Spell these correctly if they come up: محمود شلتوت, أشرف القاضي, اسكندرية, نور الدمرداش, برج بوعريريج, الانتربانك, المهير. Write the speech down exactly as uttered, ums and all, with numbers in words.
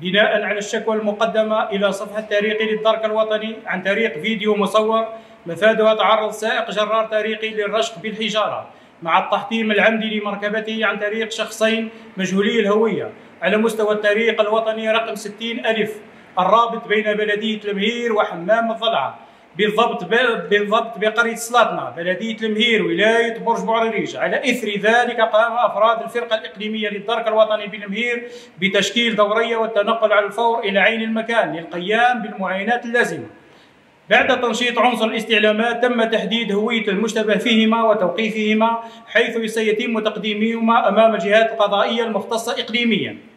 بناء على الشكوى المقدمة إلى صفحة تاريخي للدرك الوطني عن طريق فيديو مصور مفادها تعرض سائق جرار طريقي للرشق بالحجارة مع التحطيم العمدي لمركبته عن طريق شخصين مجهولي الهوية على مستوى الطريق الوطني رقم ستين ألف الرابط بين بلدية المهير وحمام الضلعة بالضبط بالضبط بقرية سلاطنة بلدية المهير ولاية برج بوعريريج. على إثر ذلك قام أفراد الفرقة الإقليمية للدرك الوطني بالمهير بتشكيل دورية والتنقل على الفور إلى عين المكان للقيام بالمعاينات اللازمة. بعد تنشيط عنصر الاستعلامات تم تحديد هوية المشتبه فيهما وتوقيفهما، حيث سيتم تقديمهما أمام الجهات القضائية المختصة إقليميا.